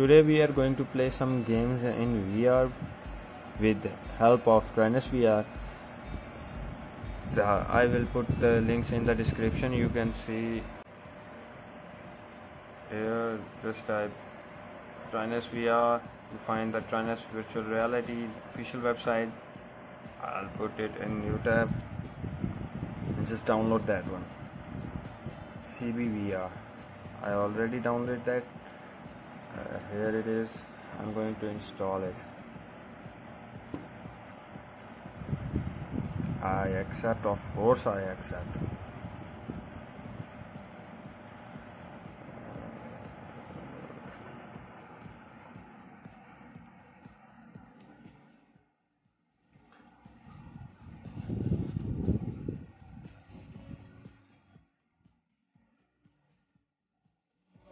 Today we are going to play some games in VR with help of Trinus VR. I will put the links in the description. You can see here, just type Trinus VR, you find the Trinus virtual reality official website. I'll put it in new tab and just download that one, CBVR. I already downloaded that. Here it is. I'm going to install it. I accept, of course I accept.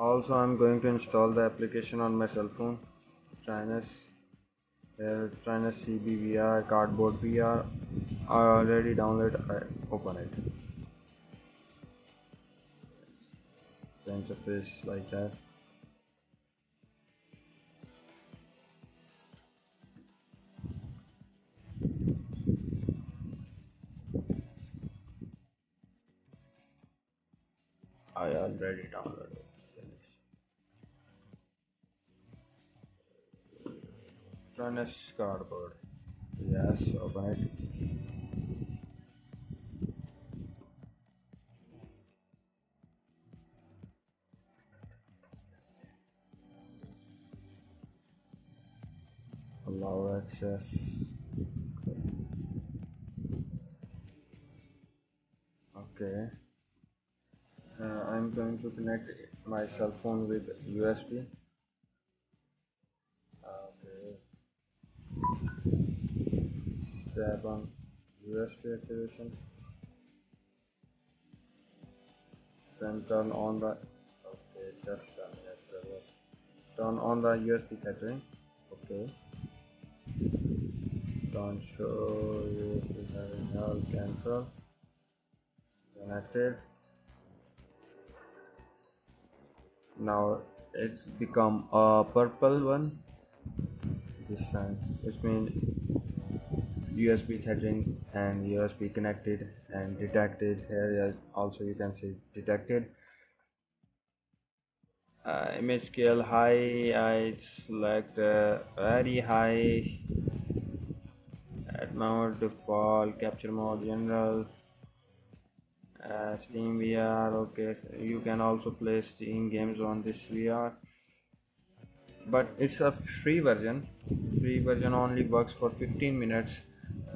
Also, I'm going to install the application on my cell phone, Trinus CBVR Cardboard VR. I already downloaded. I open it. The interface like that. I already downloaded. Trinus Cardboard. Yes, open it. Allow access. Okay. I'm going to connect my cell phone with USB. Tab on USB activation, then turn on the turn on the USB catering. Okay, don't show USB terminal, cancel, connected. Now it's become a purple one this time, which means USB tethering and USB connected and detected. Here also you can see detected. Image scale high. I select very high. Add mode default, capture mode general. Steam VR. Okay, so you can also play Steam games on this VR. But it's a free version. Free version only works for 15 minutes.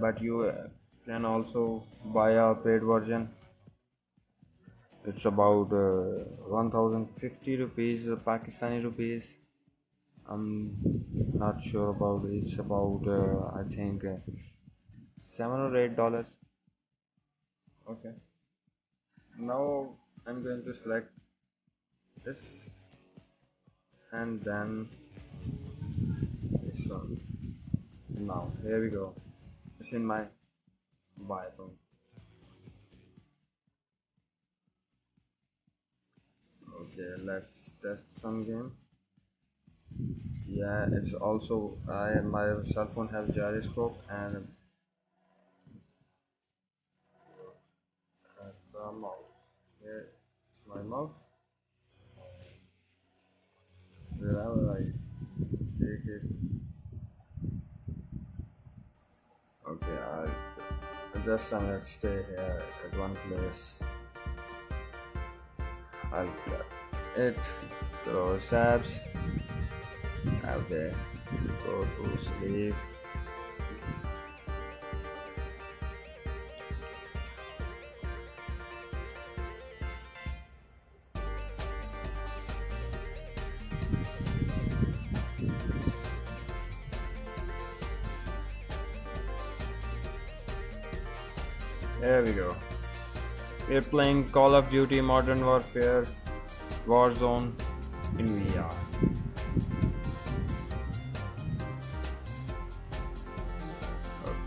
But you can also buy a paid version. It's about 1050 rupees, Pakistani rupees. I'm not sure about it. It's about I think $7 or $8. Okay, now I'm going to select this and then this one. Now here we go, in my Bible. Okay, let's test some game. Yeah, it's also my cell phone has gyroscope and the mouse. Here is my mouse. Wherever I take it. Okay, I'll just stay here at one place. I'll plug it, throw tabs, okay, go to sleep. There we go. We're playing Call of Duty Modern Warfare Warzone in VR.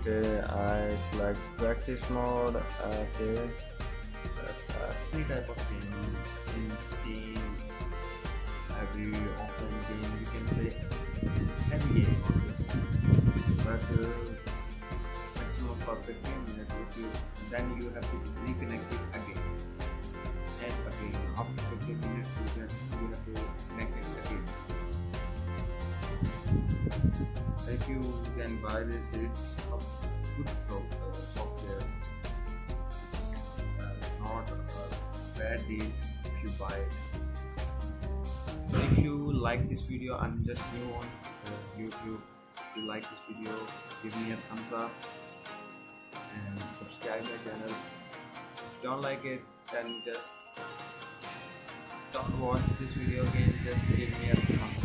Okay, I select practice mode. Okay, that's a free type of game in Steam. I every awesome game you can play. Every game on this. But it's not perfect game that if you then you have to reconnect it again. And again after 15 minutes you have to connect it again. If you can buy this, it's a good software. It's not a bad deal if you buy it. If you like this video, I'm just new on YouTube. If you like this video, give me a thumbs up and subscribe my channel. If you don't like it, then just don't watch this video again. Just give me a thumbs up.